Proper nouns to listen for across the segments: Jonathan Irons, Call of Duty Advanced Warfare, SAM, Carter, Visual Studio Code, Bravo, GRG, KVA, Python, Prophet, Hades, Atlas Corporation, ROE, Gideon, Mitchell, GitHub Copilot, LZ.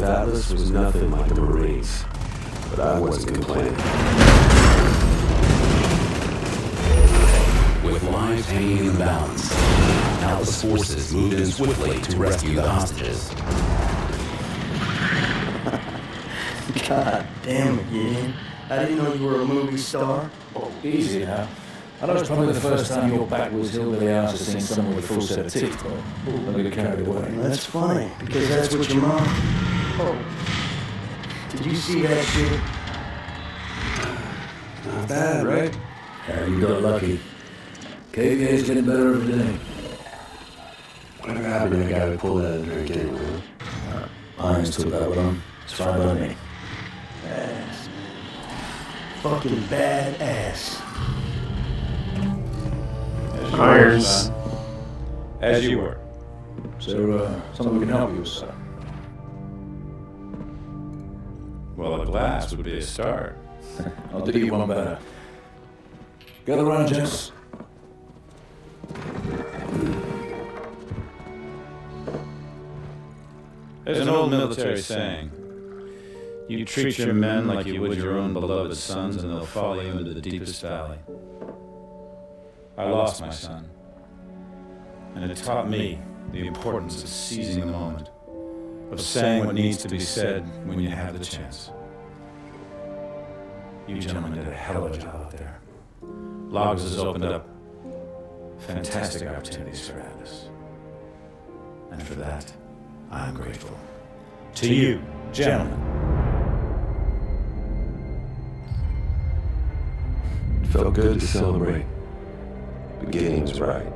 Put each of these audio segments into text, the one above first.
with Atlas was nothing like the Marines, but I wasn't complaining. With lives hanging in the balance, Atlas forces moved in swiftly to rescue the hostages. God damn it, Gideon. I didn't know you were a movie star. Oh, easy now. I know it's probably the first time your back was hillbilly ass has seen someone with a full set of teeth, but don't get carried away. That's funny, because that's what your mom... Oh. Did you see that shit? Not bad, right? Yeah, you got lucky. KVA's getting better every day. Whatever happened to that guy who pulled out of the drink anyway? Irons took that one. It's fine by me. Ass. Fucking bad ass. Irons. As you were. So, someone can help you, sir. Well, a glass would be a start. I'll do you one better. Gather around, gents. There's an old military saying. You treat your men like you would your own beloved sons, and they'll follow you into the deepest valley. I lost my son, and it taught me the importance of seizing the moment, of saying what needs to be said when you have the chance. You gentlemen did a hell of a job out there. Logs has opened up fantastic opportunities for Atlas, and for that, I am grateful. To you, gentlemen. It felt good to celebrate. Gideon was right.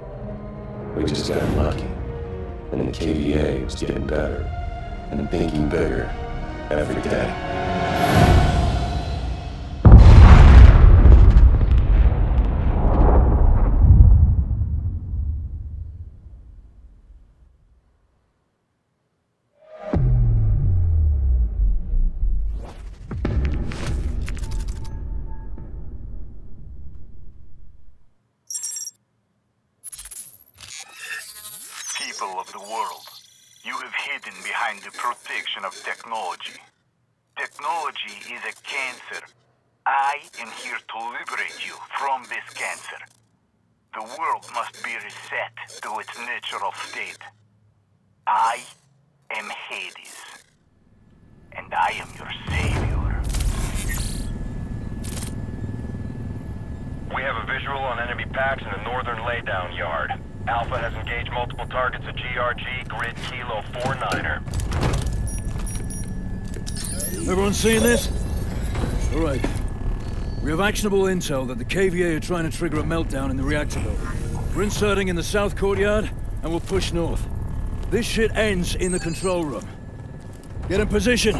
We just got lucky. And then KVA was getting better. And thinking bigger every day. Of the world, you have hidden behind the protection of technology. Technology is a cancer. I am here to liberate you from this cancer. The world must be reset to its natural state. I am Hades, and I am your savior. We have a visual on enemy packs in the northern laydown yard. Alpha has engaged multiple targets at GRG, grid Kilo 49er. Everyone seeing this? Alright. We have actionable intel that the KVA are trying to trigger a meltdown in the reactor building. We're inserting in the south courtyard, and we'll push north. This shit ends in the control room. Get in position!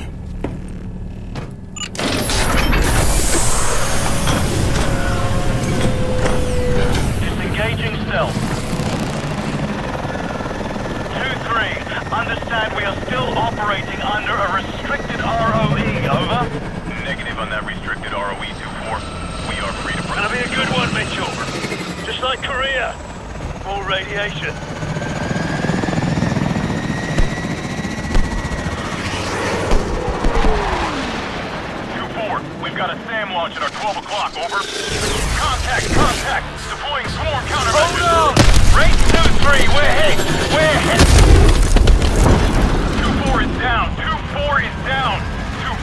Disengaging stealth. Understand we are still operating under a restricted ROE, over. Negative on that restricted ROE, 2-4. We are free to... That'll be a good one, Mitchell. Just like Korea. More radiation. Two-4, we've got a SAM launch at our 12 o'clock, over. Contact, contact. Deploying swarm countermeasures. Hold on! Rate 2-3, we're hit. We're hit. 2-4 is down. 2-4 is down.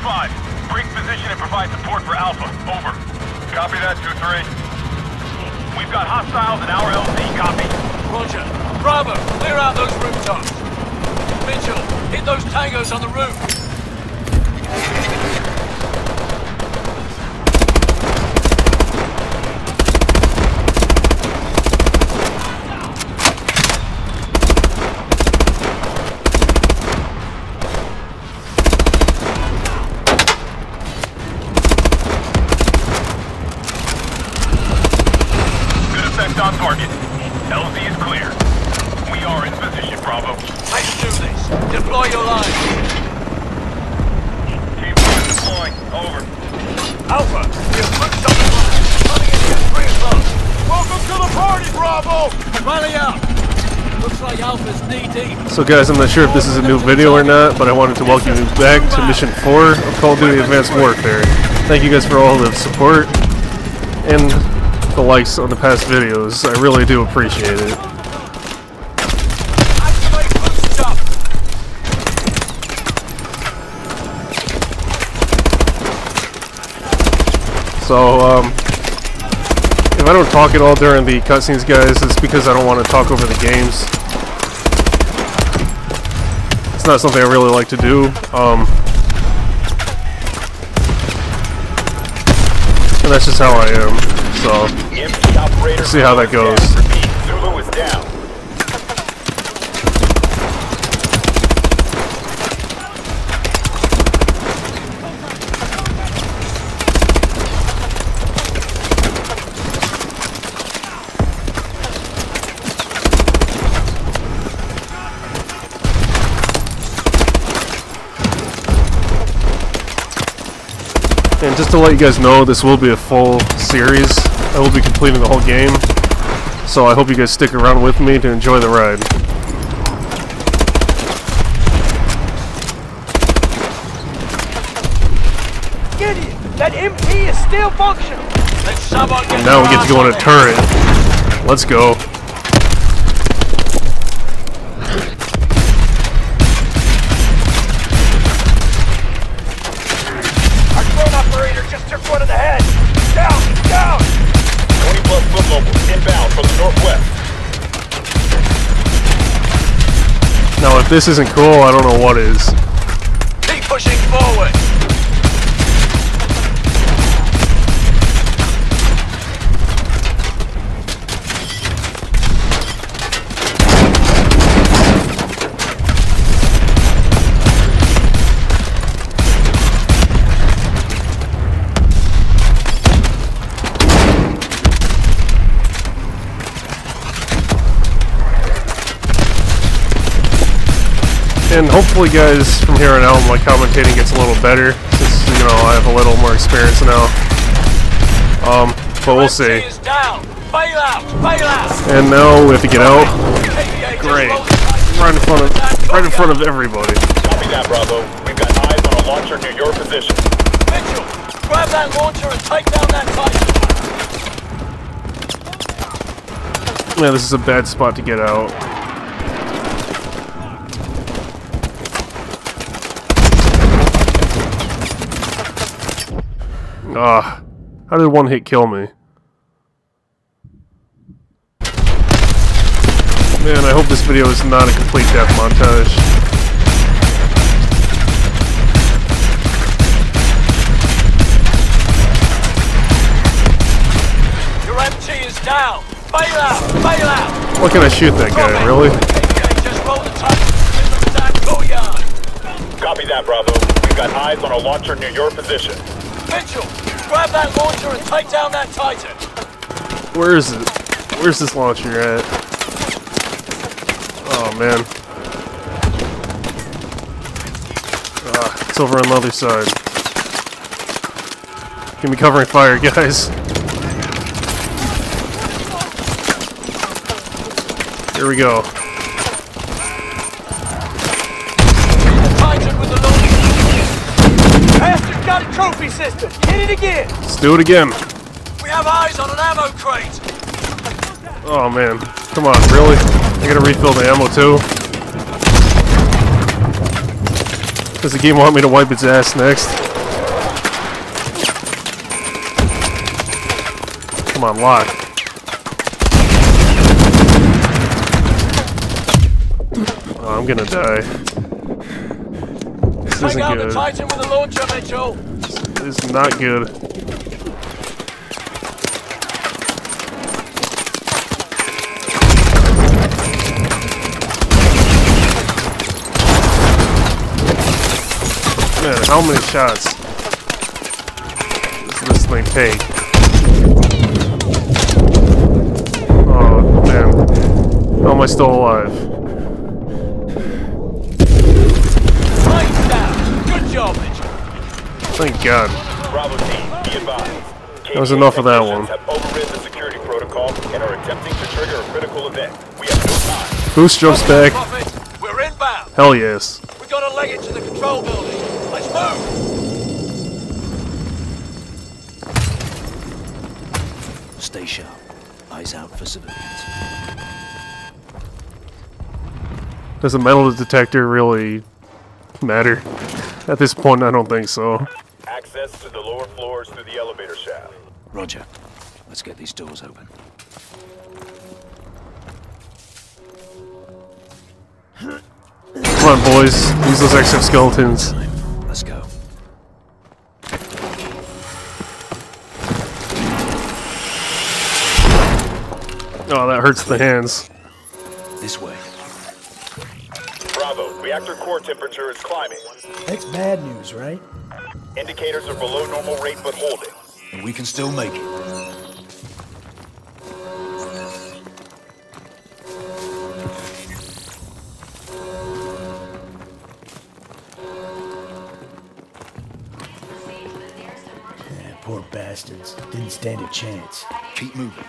2-5, break position and provide support for Alpha. Over. Copy that, 2-3. We've got hostiles in our LZ. Copy. Roger. Bravo, clear out those rooftops. Mitchell, hit those tangos on the roof. On target. LZ is clear. We are in position, Bravo. Let's do this. Deploy your line. Team 1 deploying. Over. Alpha, you've hooked up the line. Running in here, 3 o'clock. Welcome to the party, Bravo! Rally out. So guys, I'm not sure if this is a new video or not, but I wanted to welcome you back to Mission 4 of Call of Duty Advanced Warfare. Thank you guys for all the support and the likes on the past videos. I really do appreciate it. So, if I don't talk at all during the cutscenes, guys, it's because I don't want to talk over the games. It's not something I really like to do. And that's just how I am. So, we'll see how that goes. Zulu is down. And just to let you guys know, this will be a full series. I will be completing the whole game, so I hope you guys stick around with me to enjoy the ride. Gideon, that MP is still functional. And now we get to go on a turret. Let's go. Now, if this isn't cool, I don't know what is. Keep pushing forward. And hopefully, guys, from here on out, my commentating gets a little better, since, you know, I have a little more experience now. But we'll see. And now we have to get out. Great. Right in front of everybody. Copy that, Bravo. We've got eyes on a launcher near your position. Mitchell, grab that launcher and take down that fight. Yeah, this is a bad spot to get out. Ah, how did one hit kill me? Man, I hope this video is not a complete death montage. Your MT is down! Bail out! Bail out! What can I shoot that guy, really? Copy that, Bravo. We've got eyes on a launcher near your position. Mitchell, grab that launcher and take down that Titan. Where is it? Where's this launcher at? Oh man. It's over on the other side. Give me covering fire, guys. Here we go. Trophy system. Hit it again. Let's do it again. We have eyes on an ammo crate. Oh man, come on, really? I gotta refill the ammo too. Does the game want me to wipe its ass next? Come on, lock. Oh, I'm gonna die. This isn't good. Titan with a launcher, Mitchell. This is not good. Man, how many shots does this thing take? Oh, damn. How am I still alive? Lights out. Good job, Mitchell. Thank God. Bravo team, be advised. That was enough of that one. Have overridden the security protocol and are attempting to trigger a critical event. We have no time. Boost jumps back. Prophet, we're inbound. Hell yes. We gotta leg it to the control building. Let's move. Stay sharp. Eyes out for civilians. Does a metal detector really matter? At this point, I don't think so. Access to the lower floors through the elevator shaft. Roger. Let's get these doors open. Come on, boys. Use those exoskeletons. Let's go. Oh, that hurts the hands. This way. Bravo. Reactor core temperature is climbing. That's bad news, right? Indicators are below normal rate, but hold it. And we can still make it. Poor bastards. Didn't stand a chance. Keep moving.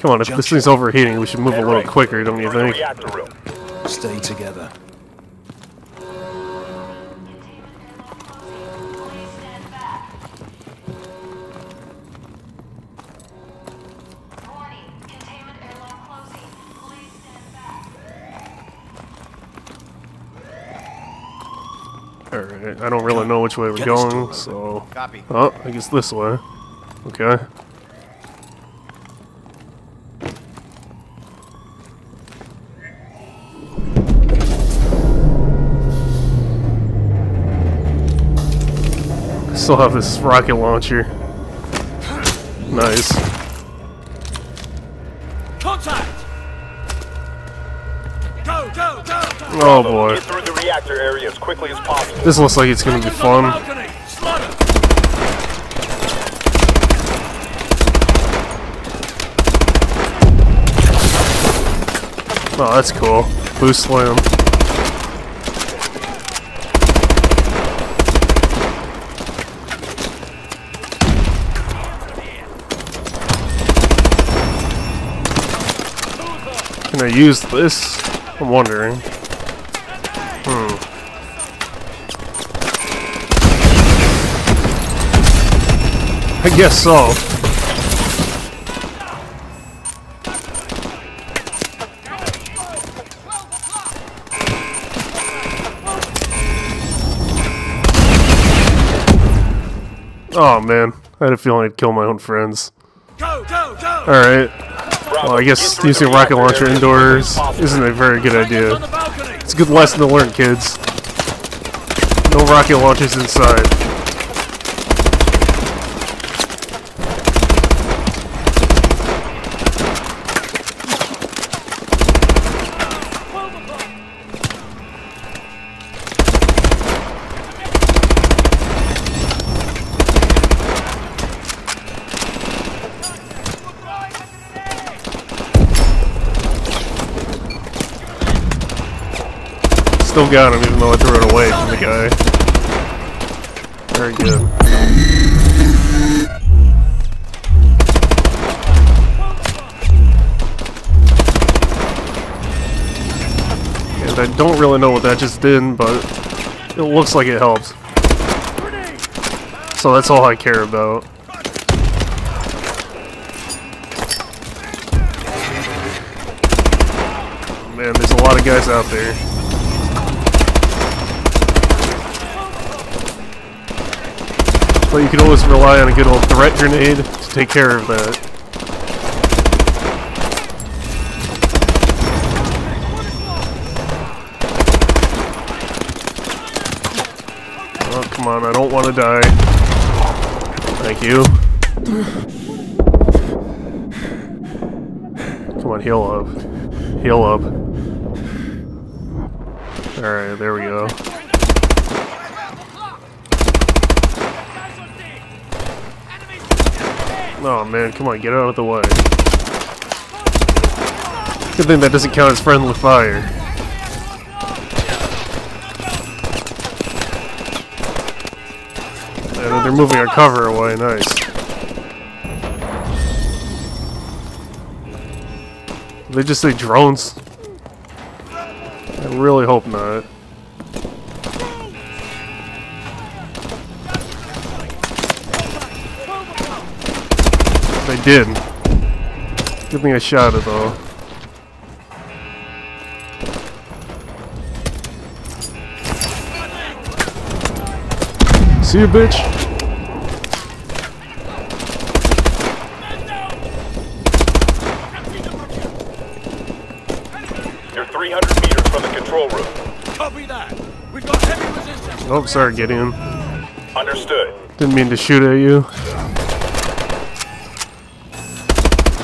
Come on, if this thing's overheating, we should move a little quicker, don't you think? Stay together. I don't really know which way we're going, so... Copy. Oh, I guess this way. Okay. Still have this rocket launcher. Nice. Contact! Go, go, go, go! Oh boy. Reactor area as quickly as possible. This looks like it's going to be fun. Oh, that's cool. Boost slam. Can I use this? I'm wondering. I guess so. Oh man, I had a feeling I'd kill my own friends. Go, go, go! Alright. Well, I guess using a rocket launcher indoors isn't a very good idea. It's a good lesson to learn, kids. No rocket launchers inside. Still got him, even though I threw it away from the guy. Very good. And I don't really know what that just did, but it looks like it helped. So that's all I care about. Man, there's a lot of guys out there. But you can always rely on a good old threat grenade to take care of that. Oh, come on, I don't want to die. Thank you. Come on, heal up. Heal up. Alright, there we go. Oh man, come on, get out of the way. Good thing that doesn't count as friendly fire. And they're moving our cover away, nice. They just say drones. I really hope not. They did. Give me a shot at all. See you, bitch. You're 300 meters from the control room. Copy that. We've got heavy resistance. Oh, sorry, Gideon. Understood. Didn't mean to shoot at you.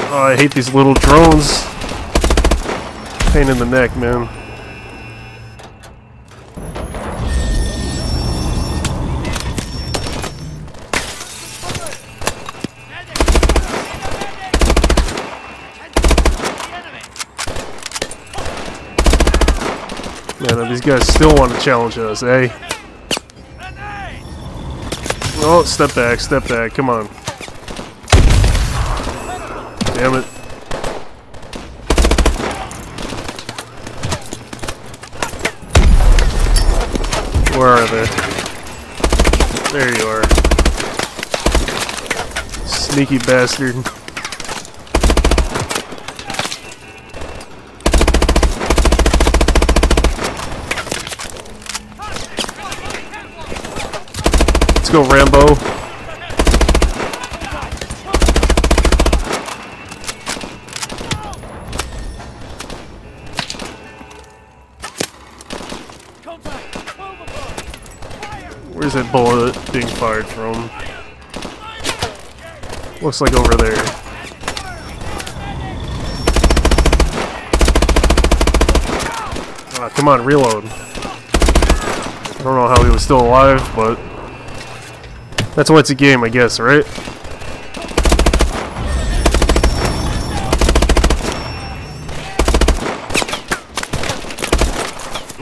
Oh, I hate these little drones. Pain in the neck, man. Man, these guys still want to challenge us, eh? Oh, step back, come on. Damn it. Where are they? There you are. Sneaky bastard. Let's go, Rambo. Where's that bullet being fired from? Looks like over there. Ah, come on, reload. I don't know how he was still alive, but... that's why it's a game, I guess, right?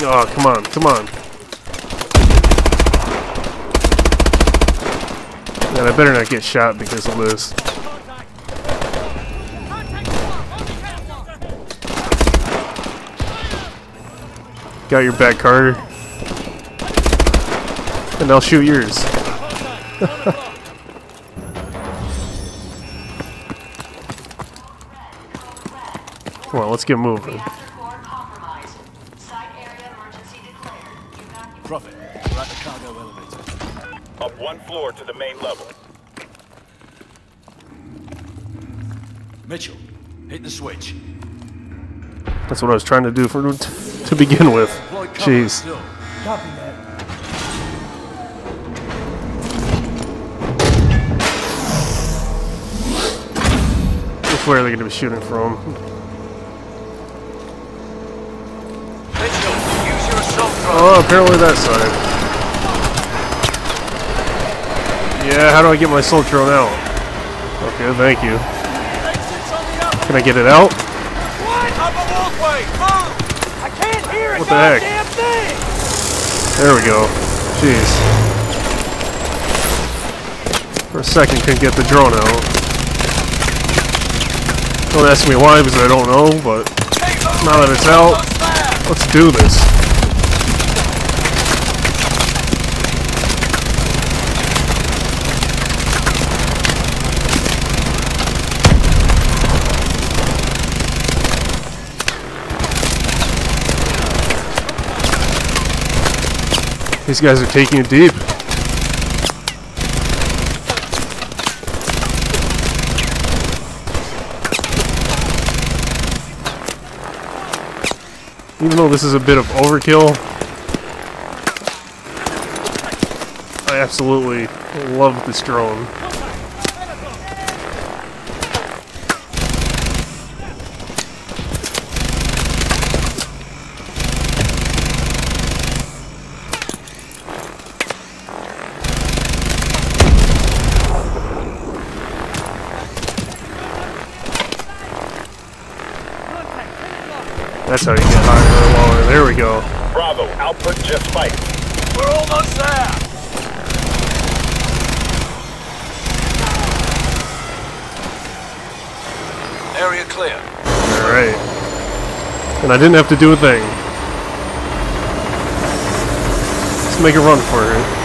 Oh, come on, come on. Man, I better not get shot because of this. Got your back, Carter. And I'll shoot yours. Come on, let's get moving. Prophet, we're at the cargo elevator. Up one floor to the main level. Mitchell, hit the switch. That's what I was trying to do for to begin with. Jeez. Copy that. Where are they going to be shooting from? Oh, apparently that side. Yeah, how do I get my assault drone out? Okay, thank you. Can I get it out? What the heck? There we go. Jeez. For a second, couldn't get the drone out. Don't ask me why, because I don't know, but now that it's out, let's do this. These guys are taking it deep. Even though this is a bit of overkill, I absolutely love this drone. That's how you get higher or lower. There we go. Bravo, output just spiked. We're almost there. Area clear. All right. and I didn't have to do a thing. Let's make a run for it.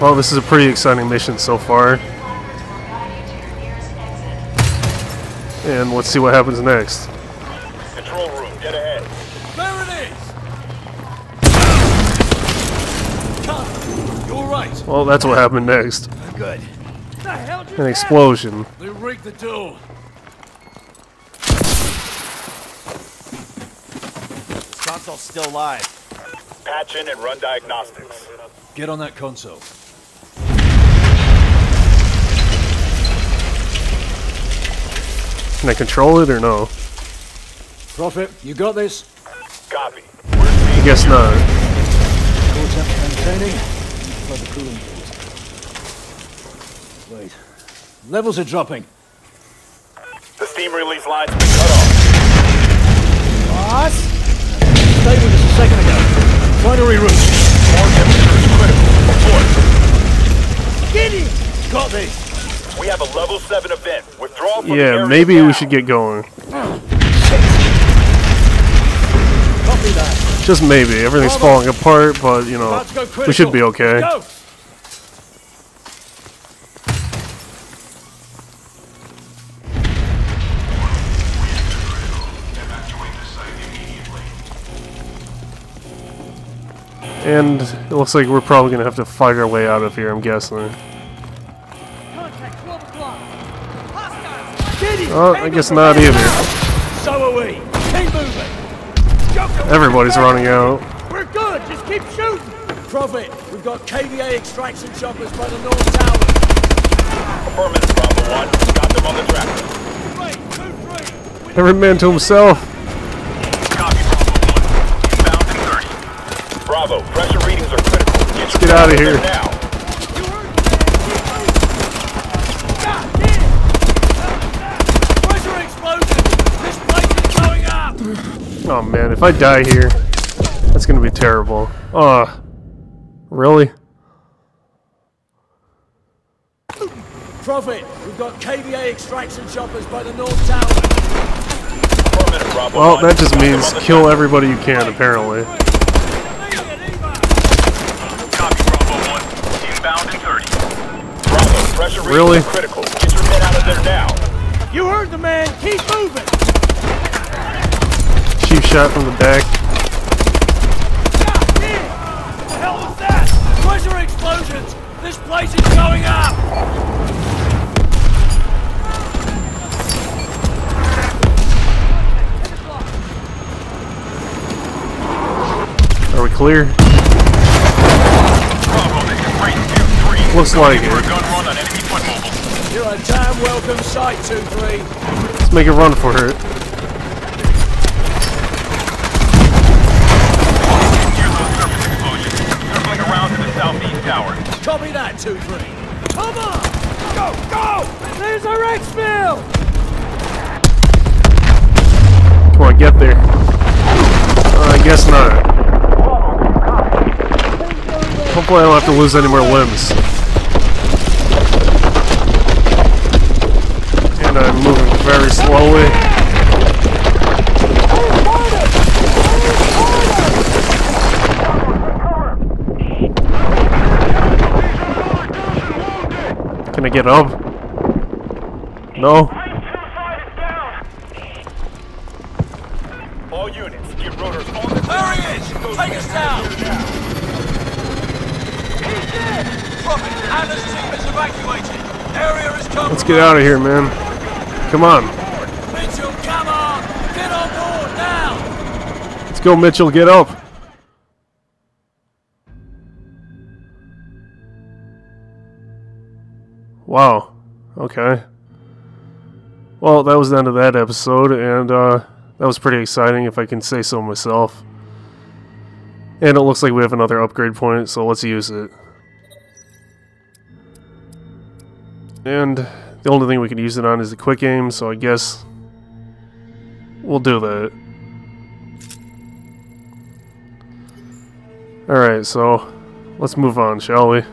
Well, this is a pretty exciting mission so far. And let's see what happens next. Control room, get ahead. There it is! Come, you're right. Well, that's what happened next. Good. What the hell did you— an explosion. They rigged the door. Console's still live. Patch in and run diagnostics. Get on that console. Can I control it or no? Prophet, you got this? Copy. I guess not. Wait. Levels are dropping. The steam release lines have been cut off. What? Stay with us a second ago. Try to reroute. More temperature is critical. Report. Gideon! Got this. We have a level 7 event. Withdraw from the area. Yeah, maybe we should get going. Just maybe. Everything's falling apart, but you know, we should be okay. And it looks like we're probably gonna have to fight our way out of here, I'm guessing. Oh, I guess not either. So are we. Keep moving. Everybody's running out. We're good. Just keep shooting. Prophet, we've got KVA extraction choppers by the north tower. Affirmative, Bravo 1. Got them on the track. 3, 2, 3. Every man to himself. Copy, Bravo 1. Inbound in 30. Bravo, pressure readings are critical. Let's get out of here now. Oh man, if I die here, that's gonna be terrible. Really? Prophet, we've got KVA extraction choppers by the north tower. Well, that just means kill everybody you can, apparently. Copy, Bravo 1. Inbound in 30. Bravo, pressure really? Critical. Get your head out of there now. You heard the man. Keep moving. Shot from the back. God, what the hell was that? Pressure explosions! This place is going up! Are we clear? Looks like it. You're a damn welcome sight, 2-3. Let's make a run for it. Copy that, 2-3. Come on! Go, go! There's our X-Mill! Come on, get there. I guess not. Hopefully I don't have to lose any more limbs. And I'm moving very slowly. Can I get up? No? All units, get rotors on the target. Take us down! He's dead! Prophet, Atlas team is evacuated. Area is compromised. Let's get out of here, man. Come on. Mitchell, come on! Get on board now! Let's go, Mitchell, get up! Wow, okay. Well, that was the end of that episode, and that was pretty exciting, if I can say so myself. And it looks like we have another upgrade point, so let's use it. And the only thing we can use it on is the quick aim, so I guess We'll do that. Alright, so let's move on, shall we?